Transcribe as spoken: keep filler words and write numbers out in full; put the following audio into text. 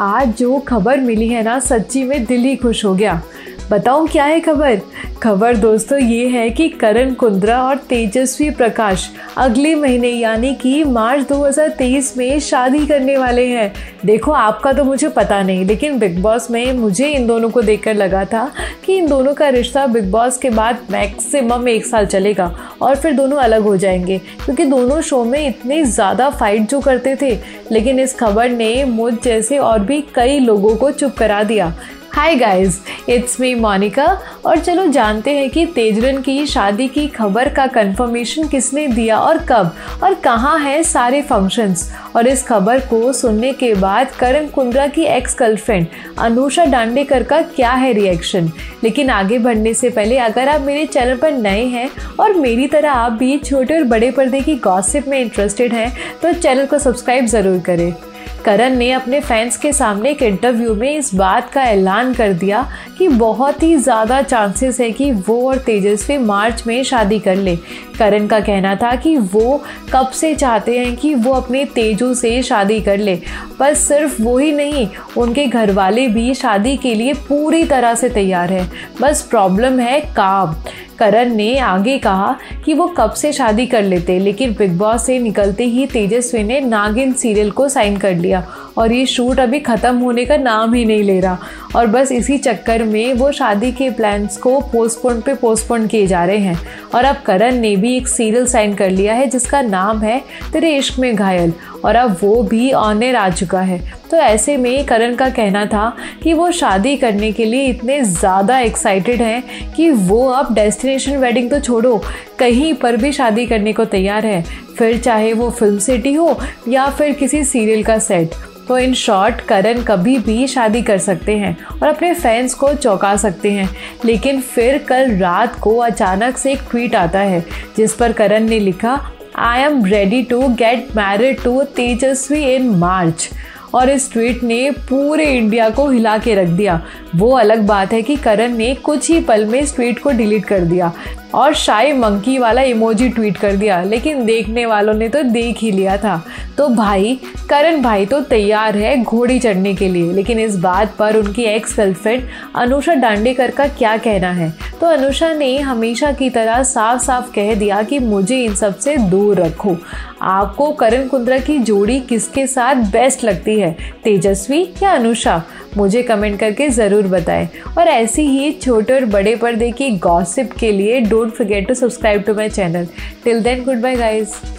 आज जो खबर मिली है ना, सच्ची में दिल ही खुश हो गया। बताऊँ क्या है खबर? खबर दोस्तों ये है कि करण कुंद्रा और तेजस्वी प्रकाश अगले महीने यानी कि मार्च दो हज़ार तेईस में शादी करने वाले हैं। देखो आपका तो मुझे पता नहीं, लेकिन बिग बॉस में मुझे इन दोनों को देखकर लगा था कि इन दोनों का रिश्ता बिग बॉस के बाद मैक्सिमम एक साल चलेगा और फिर दोनों अलग हो जाएंगे, क्योंकि दोनों शो में इतनी ज़्यादा फाइट जो करते थे। लेकिन इस खबर ने मुझ जैसे और भी कई लोगों को चुप करा दिया। Hi guys, it's me Monika. और चलो जानते हैं कि तेजरन की शादी की खबर का कंफर्मेशन किसने दिया और कब और कहाँ है सारे फंक्शंस। और इस खबर को सुनने के बाद करण कुंद्रा की एक्स गर्लफ्रेंड अनुषा डांडेकर का क्या है रिएक्शन। लेकिन आगे बढ़ने से पहले अगर आप मेरे चैनल पर नए हैं और मेरी तरह आप भी छोटे और बड़े पर्दे की गॉसिप में इंटरेस्टेड हैं तो चैनल को सब्सक्राइब ज़रूर करें। करण ने अपने फैंस के सामने एक इंटरव्यू में इस बात का ऐलान कर दिया कि बहुत ही ज़्यादा चांसेस है कि वो और तेजस्वी मार्च में शादी कर ले। करण का कहना था कि वो कब से चाहते हैं कि वो अपने तेजू से शादी कर ले, पर सिर्फ वो ही नहीं, उनके घर वाले भी शादी के लिए पूरी तरह से तैयार हैं, बस प्रॉब्लम है काम। करण ने आगे कहा कि वो कब से शादी कर लेते, लेकिन बिग बॉस से निकलते ही तेजस्वी ने नागिन सीरियल को साइन कर लिया और ये शूट अभी ख़त्म होने का नाम ही नहीं ले रहा। और बस इसी चक्कर में वो शादी के प्लान्स को पोस्टपोन पे पोस्टपोन किए जा रहे हैं। और अब करण ने भी एक सीरियल साइन कर लिया है जिसका नाम है तेरे इश्क में घायल, और अब वो भी ऑन एयर आ चुका है। तो ऐसे में करण का कहना था कि वो शादी करने के लिए इतने ज़्यादा एक्साइटेड हैं कि वो अब डेस्टिनेशन वेडिंग तो छोड़ो, कहीं पर भी शादी करने को तैयार है, फिर चाहे वो फिल्म सिटी हो या फिर किसी सीरियल का सेट। तो इन शॉर्ट, करण कभी भी शादी कर सकते हैं और अपने फैंस को चौंका सकते हैं। लेकिन फिर कल रात को अचानक से एक ट्वीट आता है जिस पर करण ने लिखा, I am ready to get married to Tejasswi in March. और इस ट्वीट ने पूरे इंडिया को हिला के रख दिया। वो अलग बात है कि करण ने कुछ ही पल में इस ट्वीट को डिलीट कर दिया और शाय मंकी वाला इमोजी ट्वीट कर दिया, लेकिन देखने वालों ने तो देख ही लिया था। तो भाई करण भाई तो तैयार है घोड़ी चढ़ने के लिए, लेकिन इस बात पर उनकी एक्स गर्लफ्रेंड अनुषा डांडेकर का क्या कहना है। तो अनुषा ने हमेशा की तरह साफ साफ कह दिया कि मुझे इन सब से दूर रखो। आपको करण कुंद्रा की जोड़ी किसके साथ बेस्ट लगती है, तेजस्वी या अनुषा? मुझे कमेंट करके ज़रूर बताएं। और ऐसी ही छोटे और बड़े पर्दे की गॉसिप के लिए don't forget to subscribe to my channel. Till then, good bye guys.